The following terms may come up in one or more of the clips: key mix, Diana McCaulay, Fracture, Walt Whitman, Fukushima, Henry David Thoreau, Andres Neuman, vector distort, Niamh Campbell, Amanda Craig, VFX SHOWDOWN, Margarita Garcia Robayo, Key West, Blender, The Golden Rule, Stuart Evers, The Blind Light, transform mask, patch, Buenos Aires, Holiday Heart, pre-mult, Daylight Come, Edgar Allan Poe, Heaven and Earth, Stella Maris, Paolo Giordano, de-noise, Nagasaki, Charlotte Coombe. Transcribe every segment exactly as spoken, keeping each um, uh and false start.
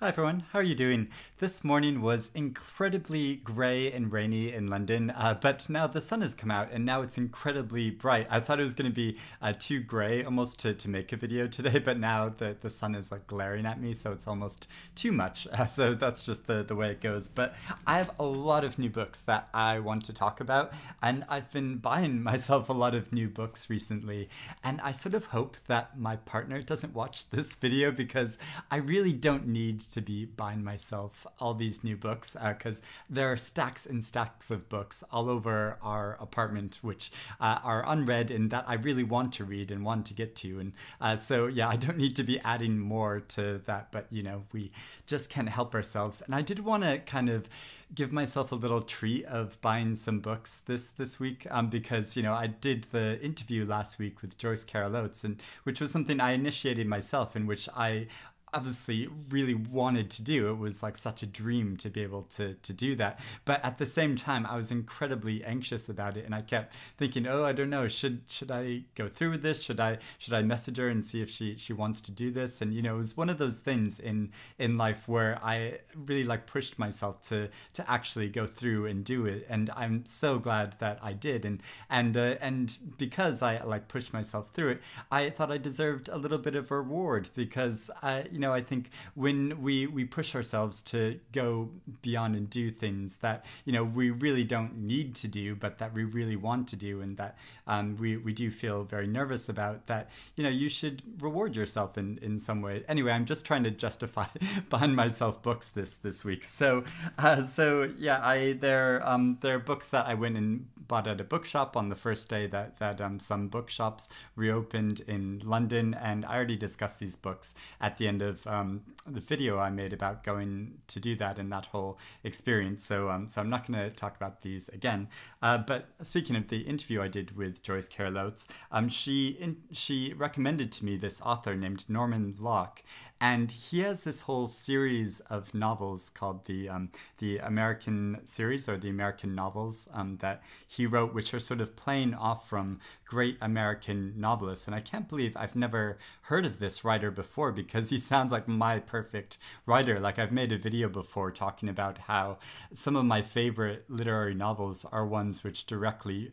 Hi everyone, how are you doing? This morning was incredibly grey and rainy in London, uh, but now the sun has come out and now it's incredibly bright. I thought it was going to be uh, too grey almost to, to make a video today, but now the, the sun is like glaring at me, so it's almost too much. Uh, so that's just the, the way it goes. But I have a lot of new books that I want to talk about, and I've been buying myself a lot of new books recently, and I sort of hope that my partner doesn't watch this video because I really don't need to be buying myself all these new books because uh, there are stacks and stacks of books all over our apartment which uh, are unread and that I really want to read and want to get to, and uh, so yeah, I don't need to be adding more to that, but you know, we just can't help ourselves. And I did want to kind of give myself a little treat of buying some books this this week um, because, you know, I did the interview last week with Joyce Carol Oates, and which was something I initiated myself in, which I obviously really wanted to do. It was like such a dream to be able to to do that, but at the same time I was incredibly anxious about it, and I kept thinking, oh, I don't know, should should I go through with this, should I should I message her and see if she she wants to do this? And you know, it was one of those things in in life where I really like pushed myself to to actually go through and do it, and I'm so glad that I did. And and uh, and because I like pushed myself through it, I thought I deserved a little bit of a reward, because I, you know, I think when we, we push ourselves to go beyond and do things that, you know, we really don't need to do, but that we really want to do, and that um, we, we do feel very nervous about, that, you know, you should reward yourself in, in some way. Anyway, I'm just trying to justify buying myself books this this week. So uh, so yeah, I there um there are books that I went and bought at a bookshop on the first day that, that um some bookshops reopened in London, and I already discussed these books at the end of Um, the video I made about going to do that and that whole experience, so um, so I'm not going to talk about these again. Uh, but speaking of the interview I did with Joyce Carol Oates, um, she in, she recommended to me this author named Norman Lock, and he has this whole series of novels called the um, the American series, or the American novels, um, that he wrote, which are sort of playing off from great American novelists. And I can't believe I've never heard of this writer before, because he sounds like my perfect writer. Like, I've made a video before talking about how some of my favorite literary novels are ones which directly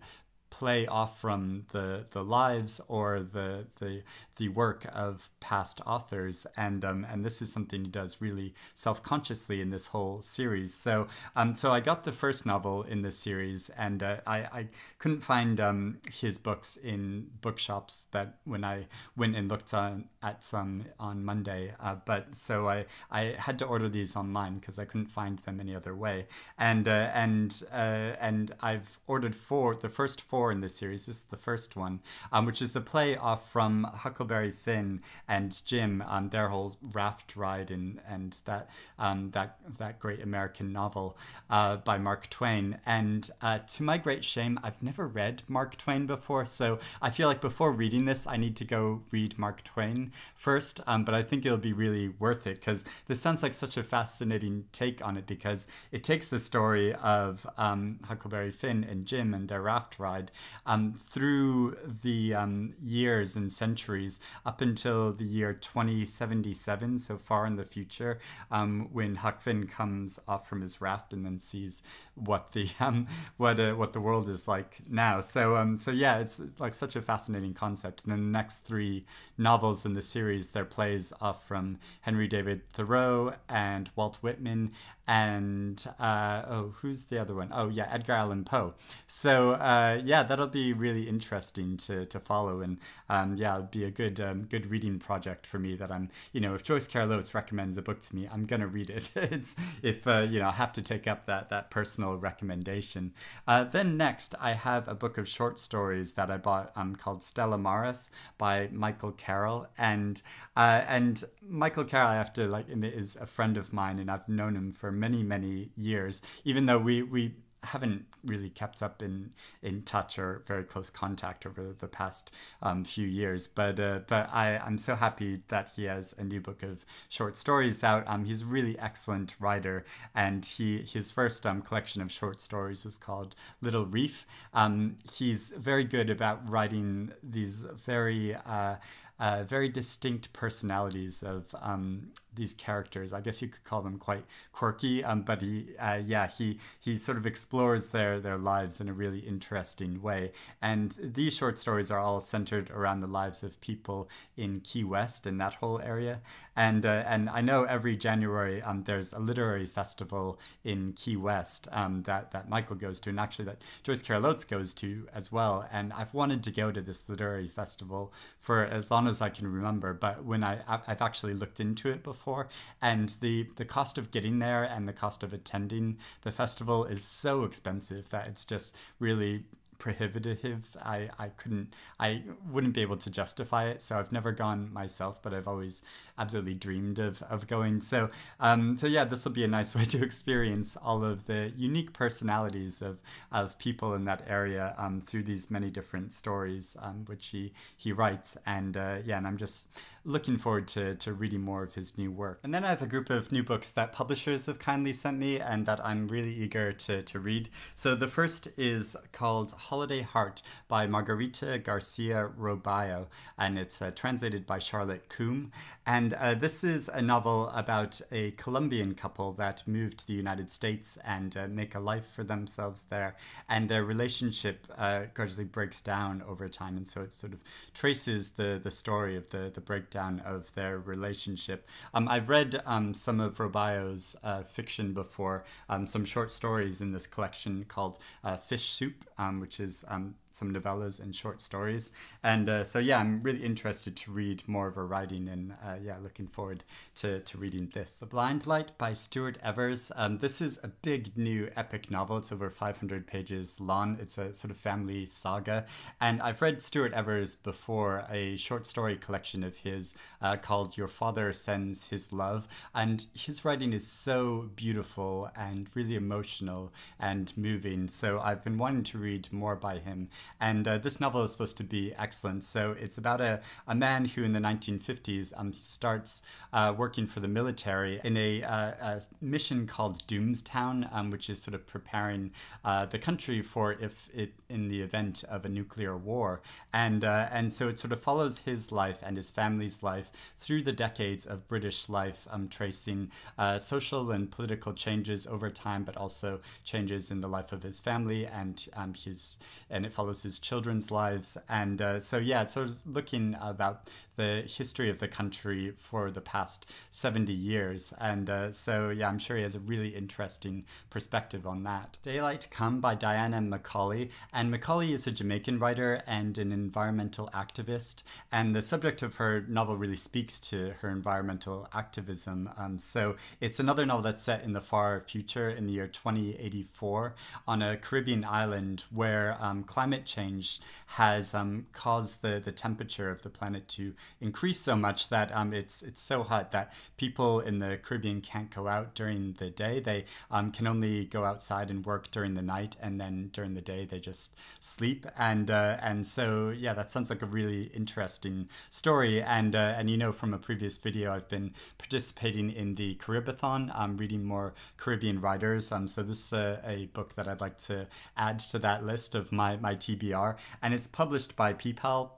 play off from the the lives or the the the work of past authors, and um and this is something he does really self-consciously in this whole series. So um so I got the first novel in this series, and uh, I I couldn't find um his books in bookshops that when I went and looked on, at some on Monday, uh, but so I I had to order these online because I couldn't find them any other way, and uh, and uh, and I've ordered four the first four. in this series. This is the first one, um, which is a play off from Huckleberry Finn and Jim, um, their whole raft ride, and and that um, that that great American novel uh, by Mark Twain. And uh, to my great shame, I've never read Mark Twain before, so I feel like before reading this, I need to go read Mark Twain first. Um, but I think it'll be really worth it, because this sounds like such a fascinating take on it, because it takes the story of um, Huckleberry Finn and Jim and their raft ride Um, through the um, years and centuries up until the year twenty seventy-seven, so far in the future, um, when Huck Finn comes off from his raft and then sees what the um, what uh, what the world is like now. So um, so yeah, it's, it's like such a fascinating concept. And then the next three novels in the series, their plays off from Henry David Thoreau and Walt Whitman and uh, oh, who's the other one? Oh yeah, Edgar Allan Poe. So uh, yeah, that'll be really interesting to, to follow, and um, yeah, it'll be a good um, good reading project for me. That I'm, you know, if Joyce Carol Oates recommends a book to me, I'm gonna read it. It's if uh, you know, I have to take up that that personal recommendation. Uh, then next, I have a book of short stories that I bought um, called Stella Maris by Michael Carroll, and uh, and Michael Carroll, I have to like admit, is a friend of mine, and I've known him for many many years, even though we we. haven't really kept up in in touch or very close contact over the past um, few years, but uh, but I I'm so happy that he has a new book of short stories out. Um, he's a really excellent writer, and he his first um collection of short stories was called Little Reef. Um, he's very good about writing these very uh. uh, very distinct personalities of um, these characters. I guess you could call them quite quirky, um, but he, uh, yeah, he he sort of explores their their lives in a really interesting way. And these short stories are all centered around the lives of people in Key West and that whole area. And uh, and I know every January um, there's a literary festival in Key West um, that that Michael goes to, and actually that Joyce Carol Oates goes to as well. And I've wanted to go to this literary festival for as long as I can remember. But when I I've actually looked into it before. For. And the, the cost of getting there and the cost of attending the festival is so expensive that it's just really prohibitive. I, I couldn't, I wouldn't be able to justify it. So I've never gone myself, but I've always absolutely dreamed of, of going. So, um, so yeah, this will be a nice way to experience all of the unique personalities of, of people in that area um, through these many different stories um, which he, he writes. And uh, yeah, and I'm just looking forward to, to reading more of his new work. And then I have a group of new books that publishers have kindly sent me and that I'm really eager to, to read. So the first is called Holiday Heart by Margarita Garcia Robayo, and it's uh, translated by Charlotte Coombe. And uh, this is a novel about a Colombian couple that moved to the United States and uh, make a life for themselves there. And their relationship uh, gradually breaks down over time. And so it sort of traces the, the story of the, the breakdown of their relationship. Um, I've read um, some of Robayo's uh, fiction before, um, some short stories in this collection called uh, Fish Soup, um, which is is um, some novellas and short stories. And uh, so, yeah, I'm really interested to read more of her writing, and uh, yeah, looking forward to, to reading this. The Blind Light by Stuart Evers. Um, this is a big new epic novel. It's over five hundred pages long. It's a sort of family saga. And I've read Stuart Evers before, a short story collection of his uh, called Your Father Sends His Love. And his writing is so beautiful and really emotional and moving. So I've been wanting to read more by him. And uh, this novel is supposed to be excellent. So it's about a, a man who in the nineteen fifties um, starts uh, working for the military in a, uh, a mission called Doomstown, um, which is sort of preparing uh, the country for if it in the event of a nuclear war. And, uh, and so it sort of follows his life and his family's life through the decades of British life, um, tracing uh, social and political changes over time, but also changes in the life of his family and um, his, and it follows his children's lives. And uh, so yeah, sort of looking about the history of the country for the past seventy years. And uh, so yeah, I'm sure he has a really interesting perspective on that. Daylight Come by Diana McCaulay. And McCaulay is a Jamaican writer and an environmental activist. And the subject of her novel really speaks to her environmental activism. Um, so it's another novel that's set in the far future in the year twenty eighty-four on a Caribbean island where um, climate change has um, caused the, the temperature of the planet to increase so much that um, it's it's so hot that people in the Caribbean can't go out during the day. They um, can only go outside and work during the night, and then during the day they just sleep. And uh, and so yeah, that sounds like a really interesting story. And uh, and you know from a previous video, I've been participating in the Caribathon, um, reading more Caribbean writers. Um, so this is a, a book that I'd like to add to that list of my my T B R, and it's published by Peepal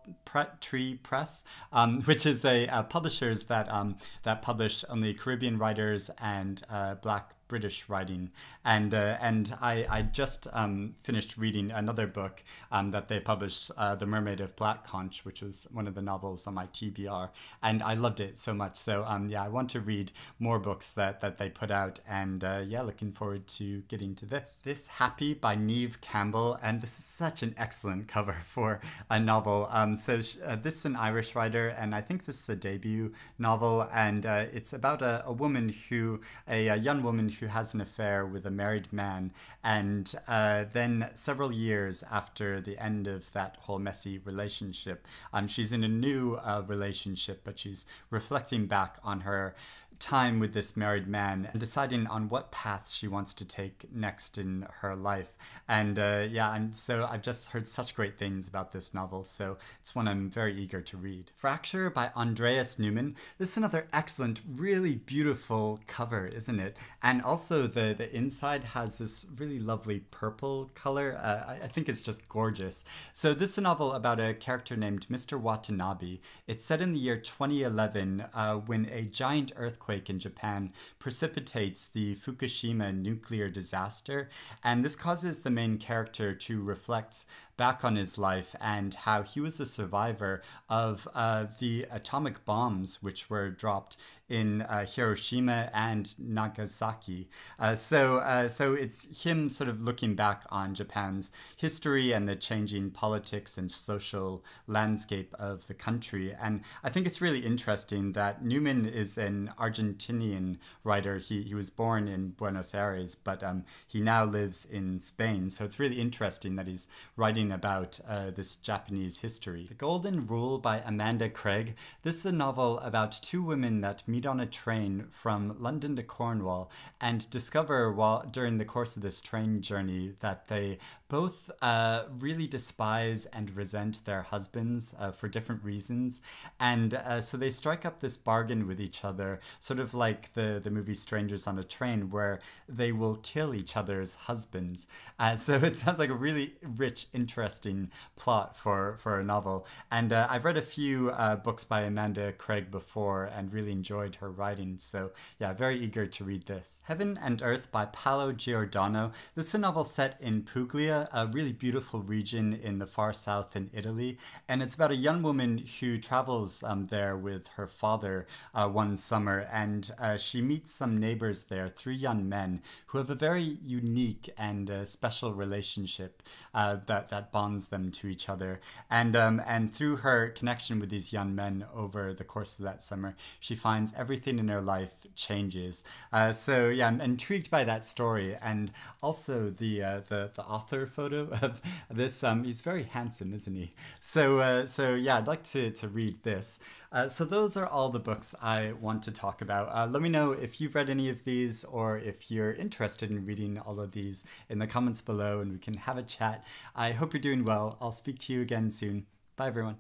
Tree Press, um, which is a, a publishers that um, that publish only Caribbean writers and uh, Black British writing. And uh, and I, I just um, finished reading another book um, that they published, uh, The Mermaid of Black Conch, which was one of the novels on my T B R, and I loved it so much. So um, yeah, I want to read more books that, that they put out, and uh, yeah, looking forward to getting to this. This Happy by Niamh Campbell, and this is such an excellent cover for a novel. Um, so she, uh, this is an Irish writer, and I think this is a debut novel, and uh, it's about a, a woman who, a, a young woman who has an affair with a married man, and uh, then several years after the end of that whole messy relationship, um, she's in a new uh, relationship, but she's reflecting back on her time with this married man and deciding on what path she wants to take next in her life. And uh, yeah, and so I've just heard such great things about this novel, so it's one I'm very eager to read. Fracture by Andres Neuman. This is another excellent, really beautiful cover, isn't it? And also the, the inside has this really lovely purple color. Uh, I, I think it's just gorgeous. So this is a novel about a character named Mister Watanabe. It's set in the year twenty eleven uh, when a giant earthquake in Japan precipitates the Fukushima nuclear disaster, and this causes the main character to reflect back on his life and how he was a survivor of uh, the atomic bombs which were dropped in uh, Hiroshima and Nagasaki. Uh, so, uh, so it's him sort of looking back on Japan's history and the changing politics and social landscape of the country. And I think it's really interesting that Neuman is an Argentinian writer. He, he was born in Buenos Aires, but um, he now lives in Spain. So it's really interesting that he's writing about uh, this Japanese history. The Golden Rule by Amanda Craig. This is a novel about two women that meet on a train from London to Cornwall and discover while during the course of this train journey that they both uh, really despise and resent their husbands uh, for different reasons. And uh, so they strike up this bargain with each other, sort of like the, the movie Strangers on a Train, where they will kill each other's husbands. Uh, so it sounds like a really rich, interesting plot for, for a novel. And uh, I've read a few uh, books by Amanda Craig before and really enjoyed her writing. So yeah, very eager to read this. Heaven and Earth by Paolo Giordano. This is a novel set in Puglia, a really beautiful region in the far south in Italy. And it's about a young woman who travels um, there with her father uh, one summer, and uh, she meets some neighbors there, three young men who have a very unique and uh, special relationship uh, that, that bonds them to each other. And, um, and through her connection with these young men over the course of that summer, she finds everything in her life changes. Uh, so yeah, I'm intrigued by that story, and also the, uh, the, the author photo of this. Um, he's very handsome, isn't he? So, uh, so yeah, I'd like to, to read this. Uh, so those are all the books I want to talk about. Uh, let me know if you've read any of these or if you're interested in reading all of these in the comments below, and we can have a chat. I hope you're doing well. I'll speak to you again soon. Bye, everyone.